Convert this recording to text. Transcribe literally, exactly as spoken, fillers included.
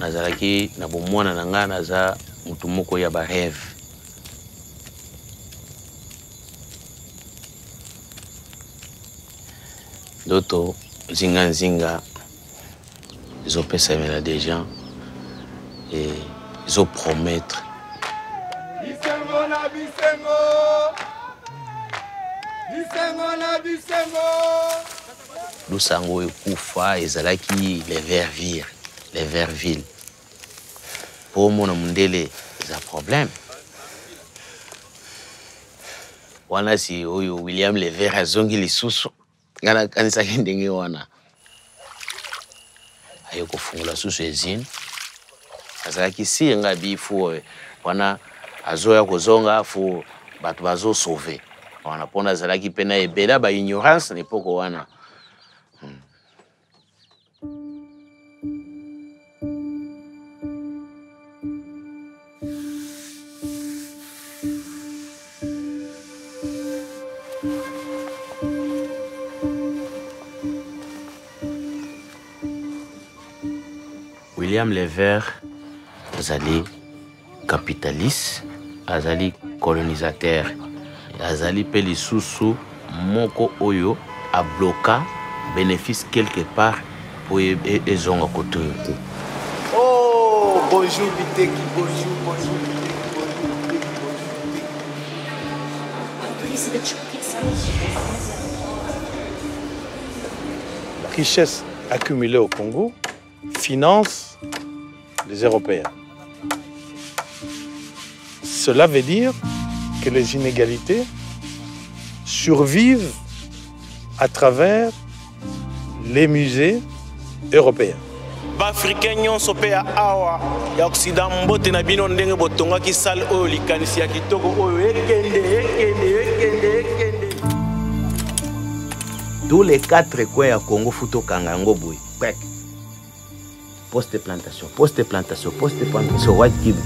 Nazalaki Nabumwana Nanga Nazar Mutumoko Yaba Réve. D'autres, Zinga Nzinga, ils ont pensé à des gens et ils ont promettre. Bisengo na bisengo, bisengo na bisengo. Nous sango et koufa, ils allaient qui les vervir, les vervilles. Pour mon amundele, c'est un problème. On a si William Lever a zongi les sous. Ngana kanisa kendenge wana ayoko fungula susu ezini azala kisi nga bifo wana azoya kozonga afu batu bazo sauver wana pona azala kipena ebela ba ignorance ne poko wana hmm. William Lever, Azali capitaliste, Azali colonisateur, Azali Pelissoussou, Moko Oyo a bloqué bénéfice quelque part pour les gens à côté. Oh, bonjour Viteki, bonjour, bonjour Viteki, bonjour Viteki, bonjour Viteki. Richesse accumulée au Congo finance les Européens. Cela veut dire que les inégalités survivent à travers les musées européens. Tous les quatre coins au Congo futo kangango boy. Poste plantation, poste plantation, poste plantation, White Cube.